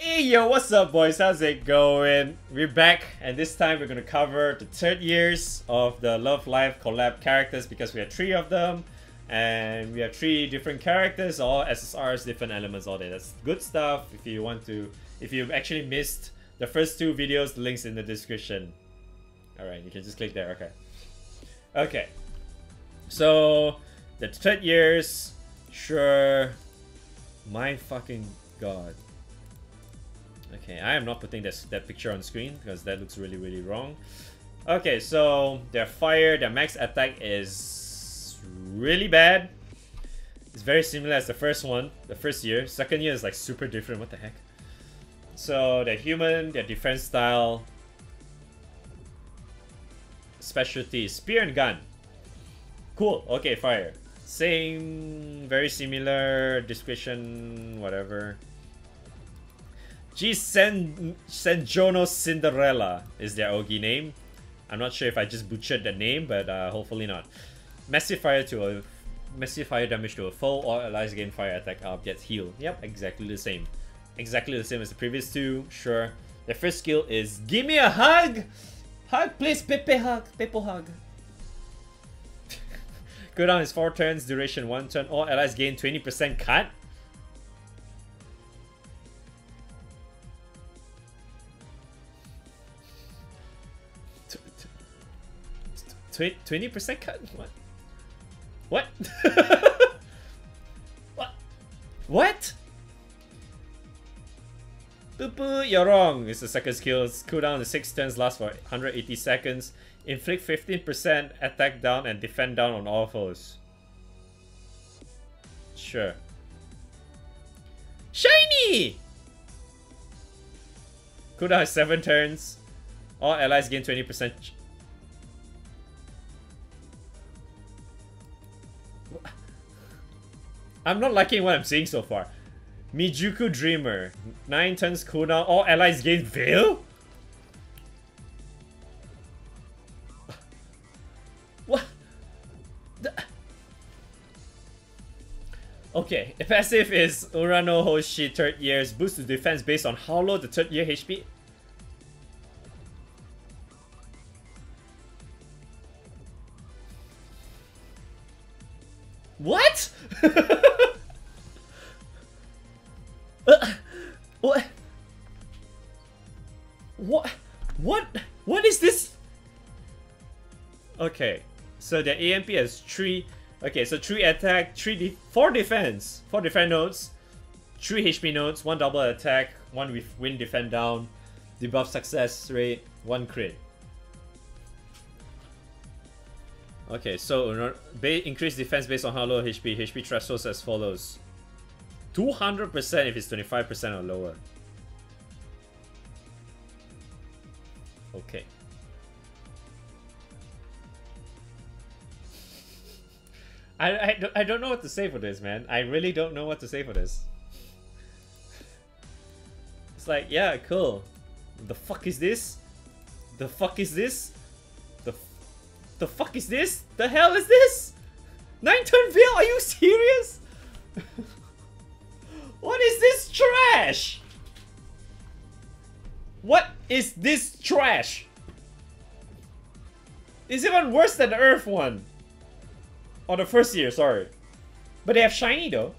Hey yo, what's up boys? How's it going? We're back, and this time we're gonna cover the 3rd years of the Love Live collab characters, because we have 3 of them and we have 3 different characters, all SSRs, different elements, all that. That's good stuff. If you want to, if you've actually missed the first 2 videos, the link's in the description. Alright, you can just click there, okay. Okay. So the 3rd years, sure. My fucking god. Okay, I am not putting that picture on screen because that looks really, really wrong. Okay, so their fire, their max attack is really bad. It's very similar as the first one, the first year. Second year is like super different, what the heck. So their human, their defense style, specialty, spear and gun. Cool, okay, fire. Same, very similar, description, whatever. G Sen jono Cinderella is their Ogi name. I'm not sure if I just butchered the name, but hopefully not. Massive fire damage to a foe or allies gain fire attack up, gets healed. Yep, exactly the same. Exactly the same as the previous 2, sure. Their first skill is gimme a hug! Hug please, Pepe hug, Pepo hug. Cooldown is 4 turns, duration 1 turn, all allies gain 20% cut. Wait, 20% cut? What? What? What? What? Boo boo, you're wrong. It's the second skill. It's cooldown is 6 turns, lasts for 180 seconds. Inflict 15% attack down and defend down on all foes. Sure. Shiny! Cooldown is 7 turns. All allies gain 20%. I'm not liking what I'm seeing so far. Mijuku Dreamer. 9 turns cooldown. All allies gain veil? What? Okay. Passive is Ura no Hoshi 3rd years. Boost to defense based on how low the 3rd year HP. What? What is this? Okay, so their AMP has 3. Okay, so 3 attack, 4 defense, 4 defend nodes, 3 HP nodes, 1 double attack, 1 with win defend down, debuff success rate, 1 crit. Okay, so increase defense based on how low HP. HP thresholds as follows: 200% if it's 25% or lower. Okay. I don't know what to say for this, man. I really don't know what to say for this. It's like, yeah, cool. The fuck is this? The fuck is this? The fuck is this? The hell is this? 9-turn veil? Are you serious? What is this trash? What is this trash? It's even worse than the Earth one. Or the first year, sorry. But they have shiny though.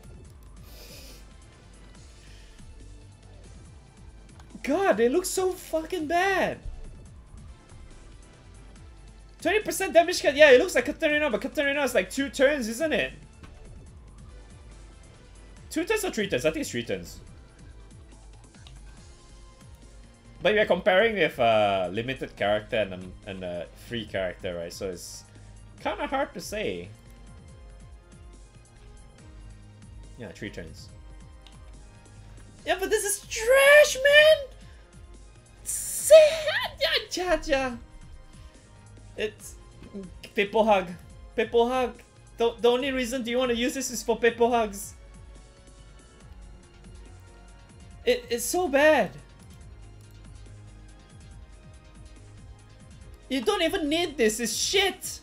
God, they look so fucking bad. 20% damage cut, yeah, it looks like Katarina, but Katarina is like 2 turns, isn't it? 2 turns or 3 turns? I think it's 3 turns. But we're comparing with a limited character and a free character, right? So it's kind of hard to say. Yeah, 3 turns. Yeah, but this is trash, man! Sad! It's Pepo hug. Pepo hug. The only reason do you want to use this is for Pepo hugs. It's so bad. You don't even need this. It's shit.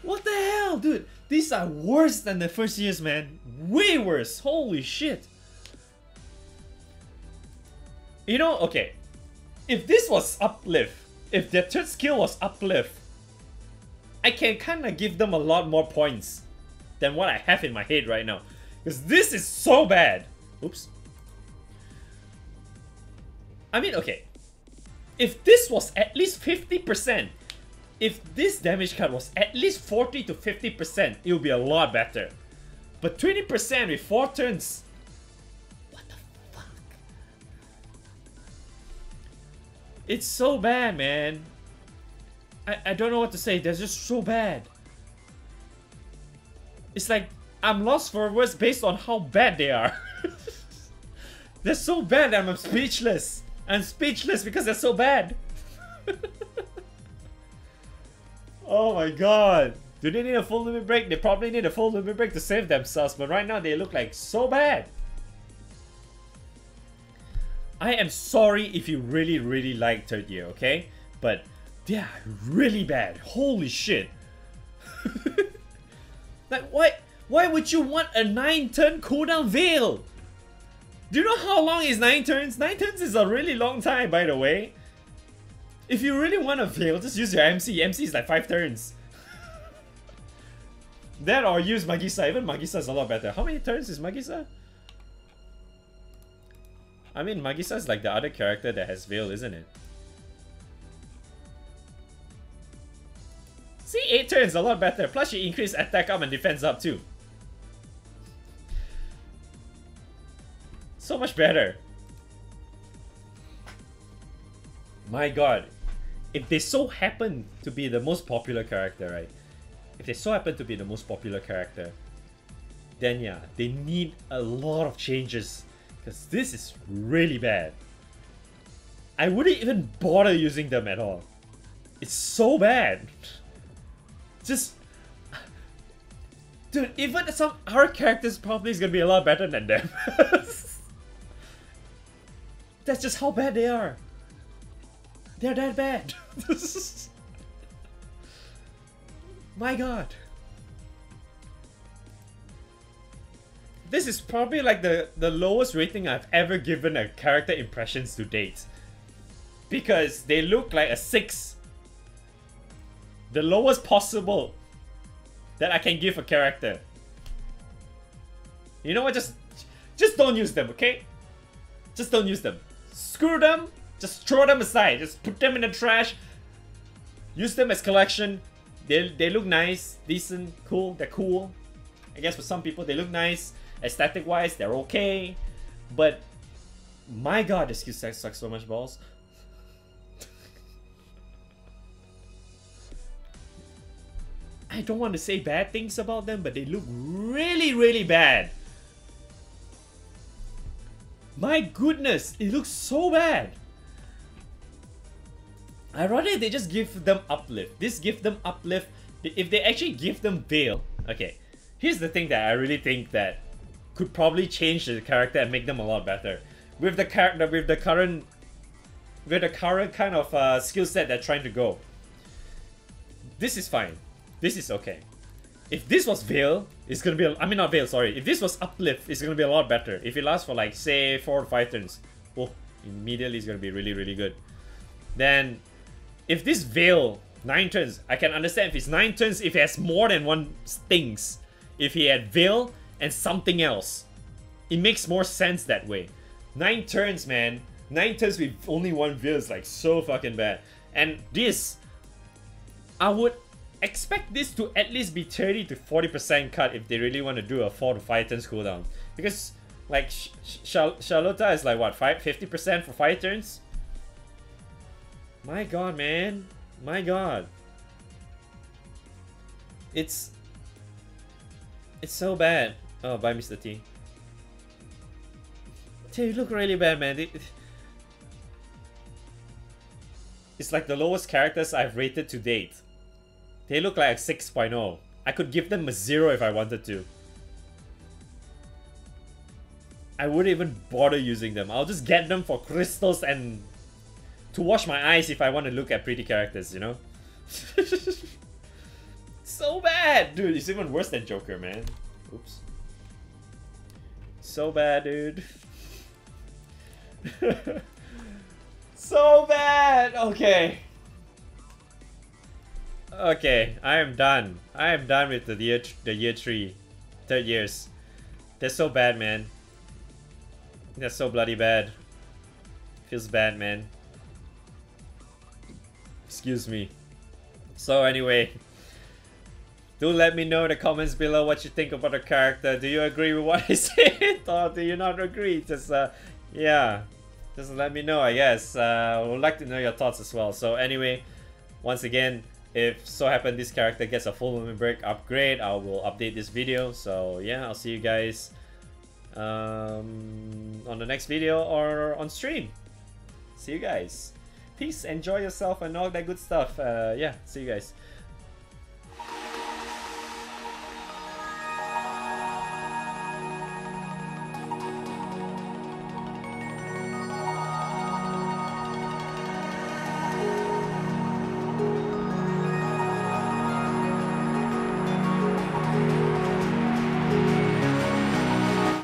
What the hell, dude? These are worse than the first years, man. way worse. Holy shit. You know, okay. If this was uplift, if their third skill was uplift, I can kind of give them a lot more points than what I have in my head right now. Because this is so bad. Oops. I mean, okay. If this was at least 50%, if this damage card was at least 40 to 50%, it would be a lot better. But 20% with 4 turns? What the fuck? It's so bad, man. I don't know what to say. They're just so bad. It's like I'm lost for words based on how bad they are. They're so bad that I'm speechless. I'm speechless because they're so bad. Oh my god. Do they need a full limit break? They probably need a full limit break to save themselves, but right now they look like so bad. I am sorry if you really, really like third year, okay? But they are really bad. Holy shit. Like, why would you want a 9-turn cooldown Veil? Do you know how long is 9 turns? 9 turns is a really long time, by the way. If you really want a Veil, just use your MC. MC is like 5 turns. That or use Magisa. Even Magisa is a lot better. How many turns is Magisa? I mean, Magisa is like the other character that has Veil, isn't it? See, 8 turns, a lot better. Plus she increased attack up and defense up too. So much better. My god. If they so happen to be the most popular character, right? If they so happen to be the most popular character, then yeah, they need a lot of changes. Because this is really bad. I wouldn't even bother using them at all. It's so bad. Just... Dude, even some our characters probably is gonna be a lot better than them. That's just how bad they are. They're that bad. My god. This is probably like the lowest rating I've ever given a character impressions to date. Because they look like a 6. The lowest possible that I can give a character. You know what? Just don't use them, okay? Just don't use them. Screw them. Just throw them aside. Just put them in the trash. Use them as collection. They look nice, decent, cool. They're cool. I guess for some people they look nice. Aesthetic-wise, they're okay. But my god, this skill set sucks so much balls. I don't want to say bad things about them, but they look really, really bad. My goodness, it looks so bad. I'd rather they just give them uplift. This give them uplift. If they actually give them Veil. Okay, here's the thing that I really think that could probably change the character and make them a lot better. With the character, with the current kind of skill set they're trying to go. This is fine. This is okay. If this was Veil, it's gonna be... I mean, not Veil, sorry. If this was Uplift, it's gonna be a lot better. If it lasts for like, say, 4 or 5 turns, oh, immediately it's gonna be really, really good. Then, if this Veil, 9 turns, I can understand if it's 9 turns, if it has more than one things. If he had Veil and something else. It makes more sense that way. 9 turns, man. 9 turns with only one Veil is like so fucking bad. And this, I would... expect this to at least be 30 to 40% cut if they really want to do a 4 to 5 turns cooldown. Because, like, Charlotta is like, what, 50% for 5 turns? My god, man. My god. It's so bad. Oh, bye, Mr. T. Dude, you look really bad, man. It's like the lowest characters I've rated to date. They look like a 6.0. I could give them a 0 if I wanted to. I wouldn't even bother using them. I'll just get them for crystals and to wash my eyes if I want to look at pretty characters, you know? So bad! Dude, it's even worse than Joker, man. Oops. so bad, dude. So bad! Okay. Okay, I am done. I am done with the year 3. 3rd years. They're so bad, man. They're so bloody bad. Feels bad, man. Excuse me. So anyway, do let me know in the comments below what you think about the character. Do you agree with what I said, or do you not agree? Just yeah, just let me know, I guess. I would like to know your thoughts as well. So anyway, once again, if so happen this character gets a full limit break upgrade, I will update this video. So yeah, I'll see you guys on the next video or on stream. See you guys. Peace, enjoy yourself and all that good stuff. Yeah, see you guys.